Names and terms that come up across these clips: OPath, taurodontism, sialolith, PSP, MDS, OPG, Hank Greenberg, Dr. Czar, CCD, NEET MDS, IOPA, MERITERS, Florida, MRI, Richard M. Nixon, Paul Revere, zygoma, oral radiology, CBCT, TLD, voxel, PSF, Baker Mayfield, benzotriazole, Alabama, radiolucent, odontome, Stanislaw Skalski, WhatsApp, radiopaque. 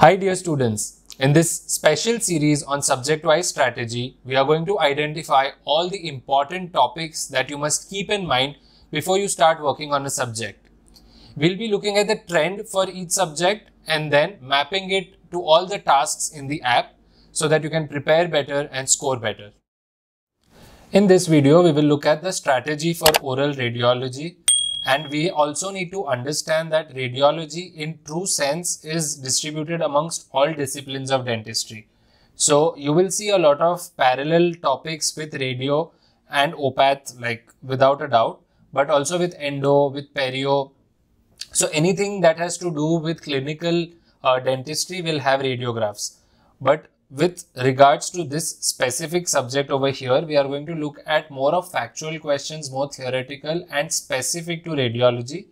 Hi dear students, in this special series on subject-wise strategy, we are going to identify all the important topics that you must keep in mind before you start working on a subject. We'll be looking at the trend for each subject and then mapping it to all the tasks in the app so that you can prepare better and score better. In this video, we will look at the strategy for oral radiology. And we also need to understand that radiology in true sense is distributed amongst all disciplines of dentistry. So you will see a lot of parallel topics with radio and OPath, like without a doubt, but also with endo, with perio. So anything that has to do with clinical dentistry will have radiographs. But with regards to this specific subject over here, we are going to look at more of factual questions, more theoretical and specific to radiology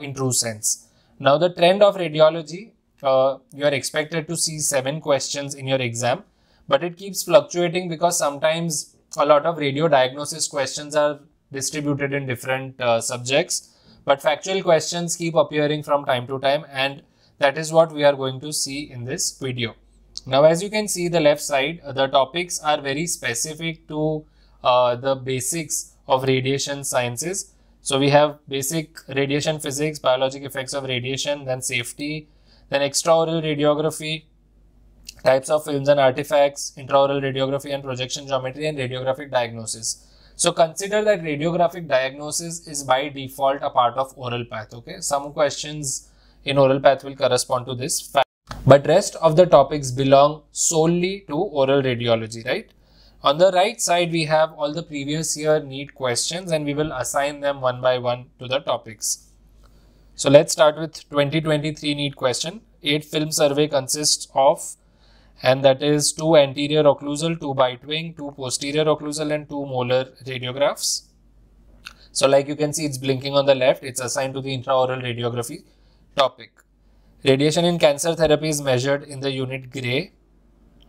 in true sense. Now the trend of radiology, you are expected to see 7 questions in your exam, but it keeps fluctuating because sometimes a lot of radio diagnosis questions are distributed in different subjects, but factual questions keep appearing from time to time, and that is what we are going to see in this video. Now, as you can see the left side, the topics are very specific to the basics of radiation sciences. So we have basic radiation physics, biologic effects of radiation, then safety, then extraoral radiography, types of films and artifacts, intraoral radiography and projection geometry, and radiographic diagnosis. So consider that radiographic diagnosis is by default a part of oral path. Okay, some questions in oral path will correspond to this fact. But rest of the topics belong solely to oral radiology, right? On the right side, we have all the previous year NEET questions and we will assign them one by one to the topics. So let's start with 2023 NEET question. 8 film survey consists of, and that is 2 anterior occlusal, 2 bite wing, 2 posterior occlusal and 2 molar radiographs. So like you can see, it's blinking on the left. It's assigned to the intraoral radiography topic. Radiation in cancer therapy is measured in the unit gray.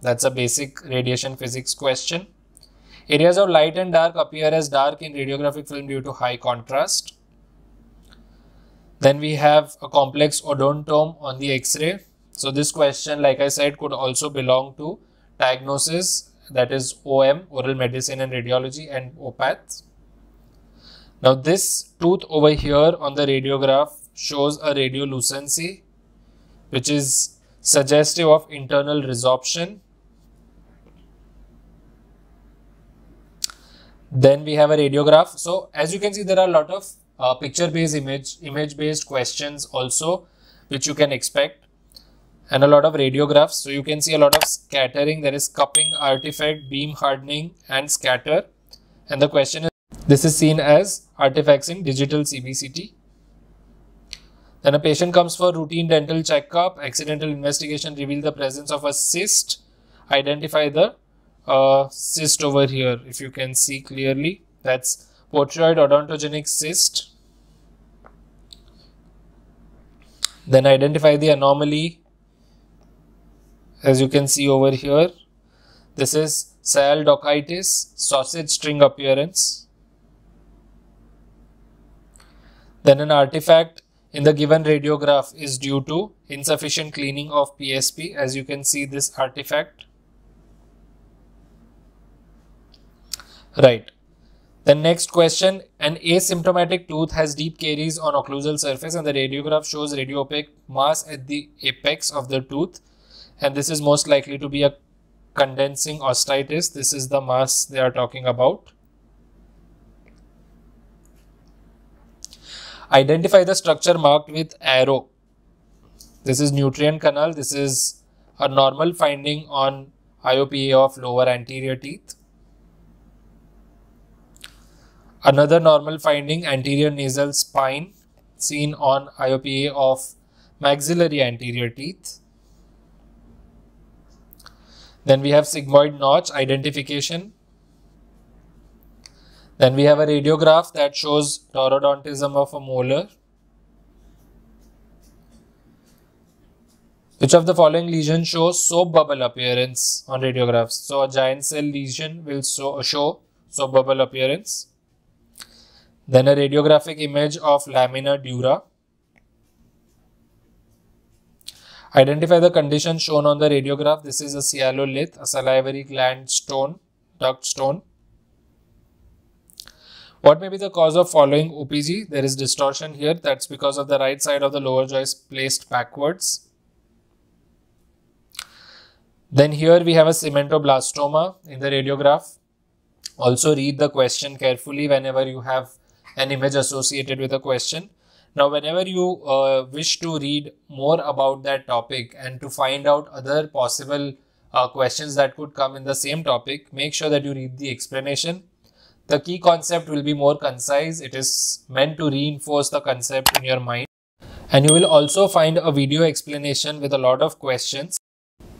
That's a basic radiation physics question. Areas of light and dark appear as dark in radiographic film due to high contrast. Then we have a complex odontome on the X-ray. So this question, like I said, could also belong to diagnosis, that is OM, oral medicine and radiology, and OPath. Now this tooth over here on the radiograph shows a radiolucency, which is suggestive of internal resorption. Then we have a radiograph. So as you can see, there are a lot of picture-based, image-based questions also, which you can expect, and a lot of radiographs. So you can see a lot of scattering. There is cupping, artifact, beam hardening, and scatter. And the question is, this is seen as artifacts in digital CBCT. Then a patient comes for routine dental checkup. Accidental investigation revealed the presence of a cyst. Identify the cyst over here, if you can see clearly. That's botryoid odontogenic cyst. Then identify the anomaly, as you can see over here. This is sialdocytis, sausage string appearance. Then an artifact in the given radiograph is due to insufficient cleaning of PSP, as you can see this artifact. Right. The next question, an asymptomatic tooth has deep caries on occlusal surface and the radiograph shows radiopaque mass at the apex of the tooth. And this is most likely to be a condensing osteitis. This is the mass they are talking about. Identify the structure marked with arrow. This is nutrient canal. This is a normal finding on IOPA of lower anterior teeth. Another normal finding, anterior nasal spine, seen on IOPA of maxillary anterior teeth. Then we have sigmoid notch identification. Then we have a radiograph that shows neurodontism of a molar. Which of the following lesions shows soap bubble appearance on radiographs? So a giant cell lesion will show soap bubble appearance. Then a radiographic image of lamina dura. Identify the condition shown on the radiograph. This is a sialolith, a salivary gland stone, duct stone. What may be the cause of following OPG? There is distortion here. That's because of the right side of the lower jaw is placed backwards. Then here we have a cementoblastoma in the radiograph. Also read the question carefully whenever you have an image associated with a question. Now, whenever you wish to read more about that topic and to find out other possible questions that could come in the same topic, make sure that you read the explanation. The key concept will be more concise. It is meant to reinforce the concept in your mind. And you will also find a video explanation with a lot of questions.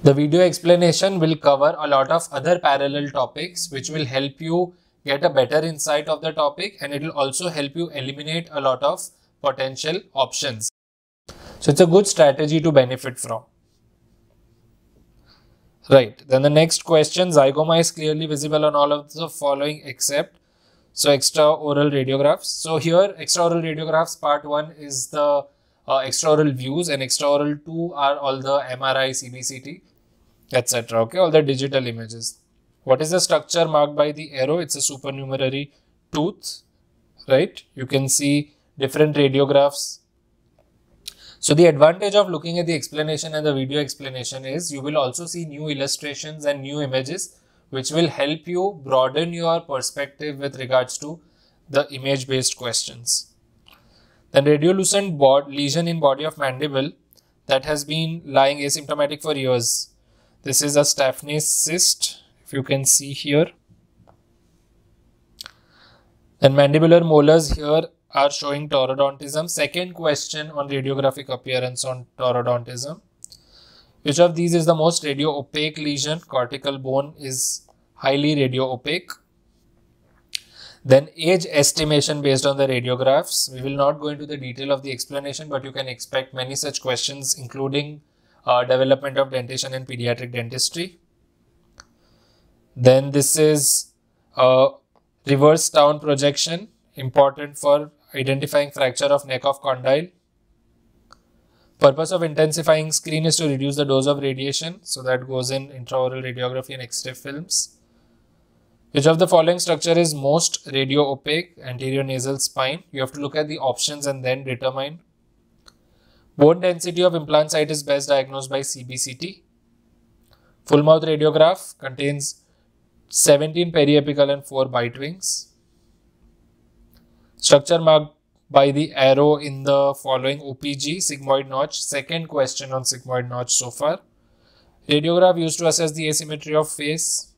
The video explanation will cover a lot of other parallel topics, which will help you get a better insight of the topic, and it will also help you eliminate a lot of potential options. So it's a good strategy to benefit from. Right, then the next question, zygoma is clearly visible on all of the following except, so extraoral radiographs. So here extraoral radiographs part 1 is the extraoral views, and extraoral 2 are all the MRI, CBCT, etc. Okay, all the digital images. What is the structure marked by the arrow? It's a supernumerary tooth, right? You can see different radiographs. So the advantage of looking at the explanation and the video explanation is you will also see new illustrations and new images, which will help you broaden your perspective with regards to the image-based questions. Then radiolucent lesion in body of mandible that has been lying asymptomatic for years. This is a Staphylos cyst, if you can see here. Then mandibular molars here are showing taurodontism. Second question on radiographic appearance on taurodontism. Which of these is the most radio-opaque lesion? Cortical bone is highly radio-opaque. Then age estimation based on the radiographs. We will not go into the detail of the explanation, but you can expect many such questions, including development of dentition and pediatric dentistry. Then this is reverse down projection, important for identifying fracture of neck of condyle. Purpose of intensifying screen is to reduce the dose of radiation, so that goes in intraoral radiography and X-ray films. Which of the following structure is most radio opaque? Anterior nasal spine. You have to look at the options and then determine. Bone density of implant site is best diagnosed by CBCT. Full mouth radiograph contains 17 periapical and 4 bite wings. Structure marked by the arrow in the following OPG, sigmoid notch, second question on sigmoid notch so far. Radiograph used to assess the asymmetry of face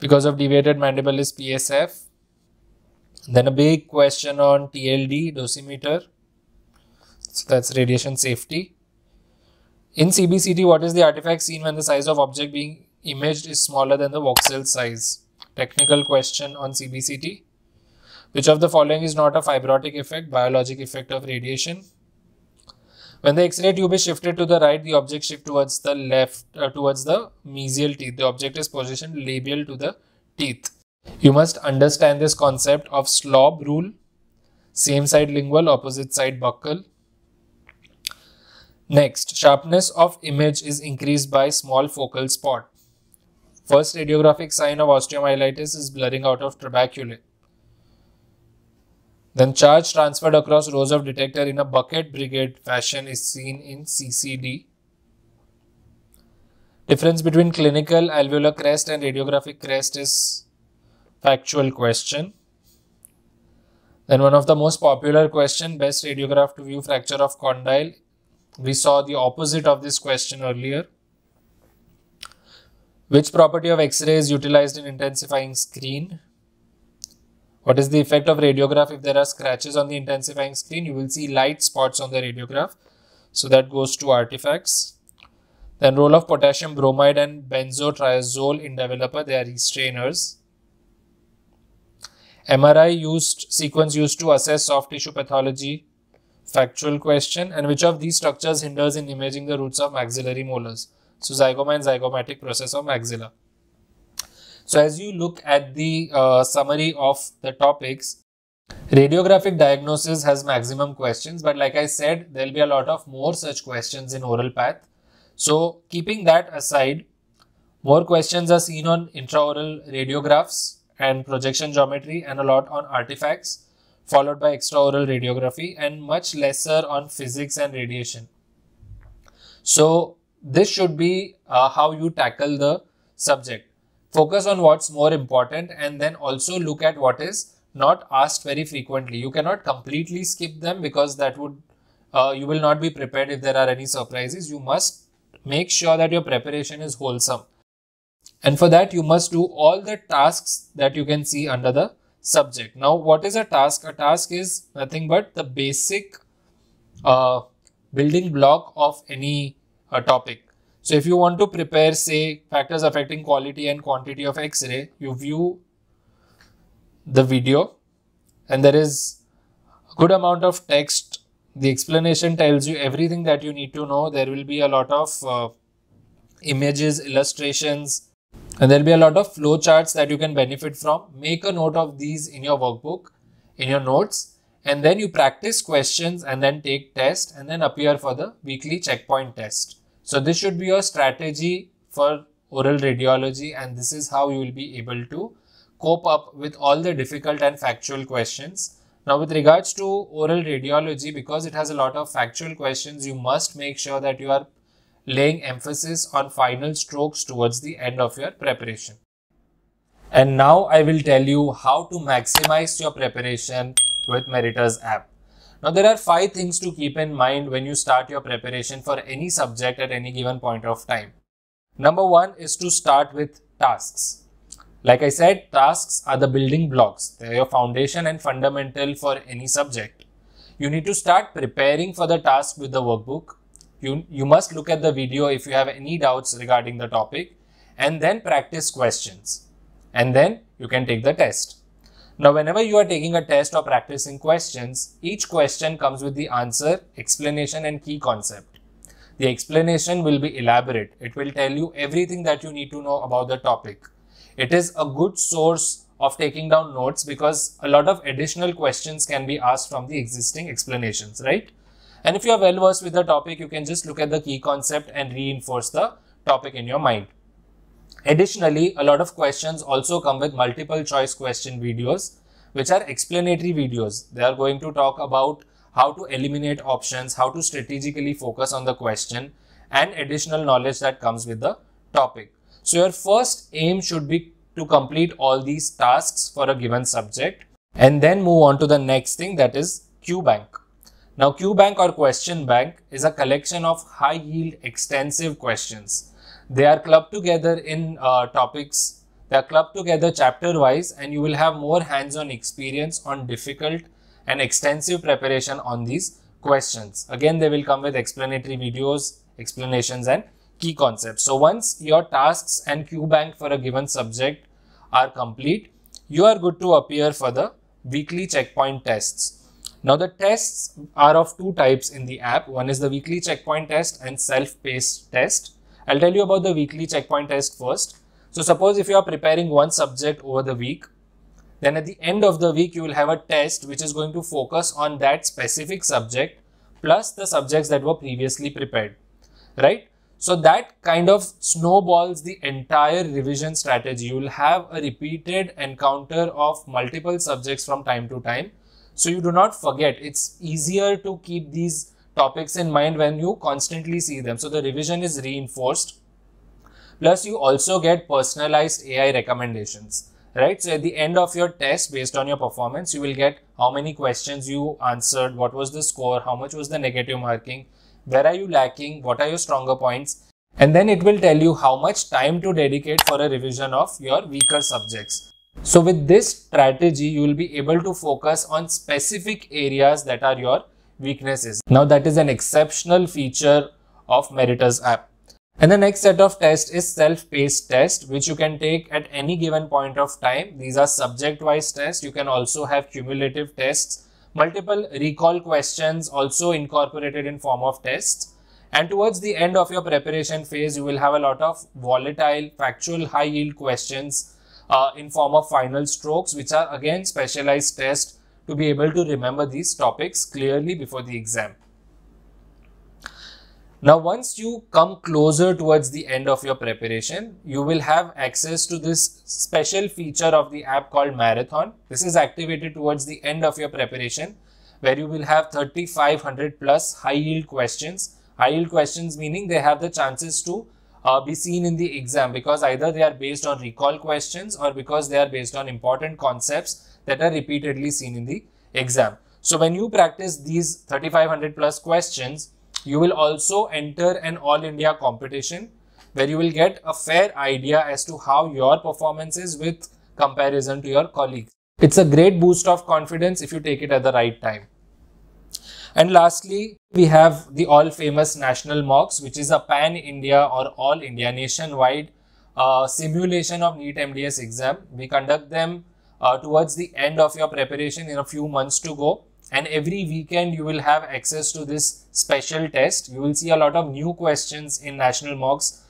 because of deviated mandible is PSF. Then a big question on TLD, dosimeter. So that's radiation safety. In CBCT, what is the artifact seen when the size of object being imaged is smaller than the voxel size? Technical question on CBCT. Which of the following is not a fibrotic effect, biologic effect of radiation? When the X-ray tube is shifted to the right, the object shifts towards the left, towards the mesial teeth. The object is positioned labial to the teeth. You must understand this concept of slob rule, same side lingual, opposite side buccal. Next, sharpness of image is increased by small focal spot. First radiographic sign of osteomyelitis is blurring out of trabeculae. Then charge transferred across rows of detector in a bucket brigade fashion is seen in CCD. Difference between clinical alveolar crest and radiographic crest is factual question. Then one of the most popular question, best radiograph to view fracture of condyle. We saw the opposite of this question earlier. Which property of X-ray is utilized in intensifying screen? What is the effect of radiograph if there are scratches on the intensifying screen? You will see light spots on the radiograph. So that goes to artifacts. Then role of potassium bromide and benzotriazole in developer, they are restrainers. MRI sequence used to assess soft tissue pathology, factual question. And which of these structures hinders in imaging the roots of maxillary molars? So zygoma and zygomatic process of maxilla. So as you look at the summary of the topics, Radiographic diagnosis has maximum questions, but like I said, there will be a lot of more such questions in oral path. So keeping that aside, more questions are seen on intraoral radiographs and projection geometry, and a lot on artifacts, followed by extraoral radiography, and much lesser on physics and radiation. So this should be how you tackle the subject. Focus on what's more important, and then also look at what is not asked very frequently. You cannot completely skip them, because that would you will not be prepared if there are any surprises. You must make sure that your preparation is wholesome. And for that, you must do all the tasks that you can see under the subject. Now, what is a task? A task is nothing but the basic building block of any topic. So if you want to prepare, say, factors affecting quality and quantity of X-ray, you view the video, and there is a good amount of text. The explanation tells you everything that you need to know. There will be a lot of images, illustrations, and there will be a lot of flowcharts that you can benefit from. Make a note of these in your workbook, in your notes, and then you practice questions and then take tests and then appear for the weekly checkpoint test. So this should be your strategy for oral radiology, and this is how you will be able to cope up with all the difficult and factual questions. Now, with regards to oral radiology, because it has a lot of factual questions, you must make sure that you are laying emphasis on final strokes towards the end of your preparation. And now I will tell you how to maximize your preparation with MERITERS app. Now, there are 5 things to keep in mind when you start your preparation for any subject at any given point of time. Number 1 is to start with tasks. Like I said, tasks are the building blocks. They are your foundation and fundamental for any subject. You need to start preparing for the task with the workbook. You must look at the video if you have any doubts regarding the topic, and then practice questions, and then you can take the test. Now, whenever you are taking a test or practicing questions, each question comes with the answer, explanation, and key concept. The explanation will be elaborate. It will tell you everything that you need to know about the topic. It is a good source of taking down notes, because a lot of additional questions can be asked from the existing explanations, right? And if you are well versed with the topic, you can just look at the key concept and reinforce the topic in your mind. Additionally, a lot of questions also come with multiple choice question videos, which are explanatory videos. They are going to talk about how to eliminate options, how to strategically focus on the question, and additional knowledge that comes with the topic. So your first aim should be to complete all these tasks for a given subject, and then move on to the next thing, that is Q Bank. Now, Q Bank or question bank is a collection of high yield extensive questions. They are clubbed together in topics. They are clubbed together chapter wise, and you will have more hands-on experience on difficult and extensive preparation on these questions. Again, they will come with explanatory videos, explanations, and key concepts. So once your tasks and Q Bank for a given subject are complete, you are good to appear for the weekly checkpoint tests. Now, the tests are of 2 types in the app. One is the weekly checkpoint test and self-paced test. I'll tell you about the weekly checkpoint test first. So suppose if you are preparing one subject over the week, then at the end of the week, you will have a test which is going to focus on that specific subject plus the subjects that were previously prepared, right? So that kind of snowballs the entire revision strategy. You will have a repeated encounter of multiple subjects from time to time, so you do not forget. It's easier to keep these topics in mind when you constantly see them. So the revision is reinforced. Plus, you also get personalized AI recommendations, right? So at the end of your test, based on your performance, you will get how many questions you answered, what was the score, how much was the negative marking, where are you lacking, what are your stronger points, and then it will tell you how much time to dedicate for a revision of your weaker subjects. So with this strategy, you will be able to focus on specific areas that are your weaknesses. Now, that is an exceptional feature of MERITERS app. And the next set of tests is self-paced test, which you can take at any given point of time. These are subject-wise tests. You can also have cumulative tests, multiple recall questions also incorporated in form of tests. And towards the end of your preparation phase, you will have a lot of volatile, factual, high-yield questions in form of final strokes, which are again specialized tests to be able to remember these topics clearly before the exam. Now, once you come closer towards the end of your preparation, you will have access to this special feature of the app called Marathon. This is activated towards the end of your preparation, where you will have 3,500 plus high-yield questions. High-yield questions meaning they have the chances to be seen in the exam, because either they are based on recall questions or because they are based on important concepts that are repeatedly seen in the exam. So when you practice these 3,500 plus questions, you will also enter an all-India competition where you will get a fair idea as to how your performance is with comparison to your colleagues. It's a great boost of confidence if you take it at the right time. And lastly, we have the all-famous national mocks, which is a pan-India or all-India nationwide simulation of NEET MDS exam. We conduct them towards the end of your preparation in a few months to go. And every weekend you will have access to this special test. You will see a lot of new questions in national mocks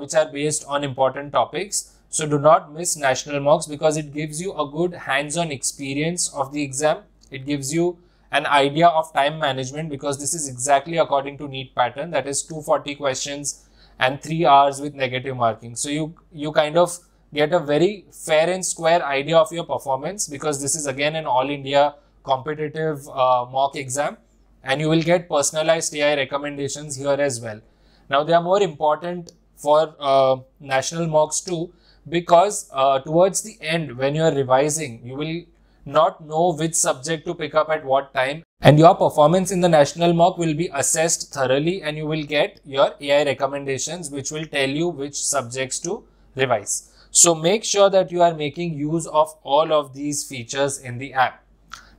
which are based on important topics. So do not miss national mocks, because it gives you a good hands-on experience of the exam. It gives you an idea of time management, because this is exactly according to NEET pattern, that is 240 questions and 3 hours with negative marking. So you kind of get a very fair and square idea of your performance, because this is again an all-India competitive mock exam, and you will get personalized AI recommendations here as well. Now, they are more important for national mocks too, because towards the end when you are revising, you will not know which subject to pick up at what time, and your performance in the national mock will be assessed thoroughly, and you will get your AI recommendations which will tell you which subjects to revise. So make sure that you are making use of all of these features in the app.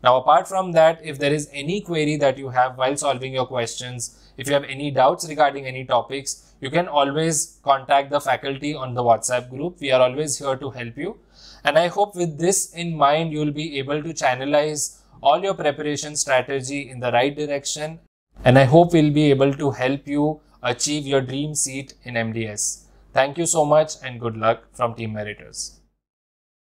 Now, apart from that, if there is any query that you have while solving your questions, if you have any doubts regarding any topics, you can always contact the faculty on the WhatsApp group. We are always here to help you. And I hope with this in mind, you will be able to channelize all your preparation strategy in the right direction. And I hope we'll be able to help you achieve your dream seat in MDS. Thank you so much and good luck from Team MERITERS.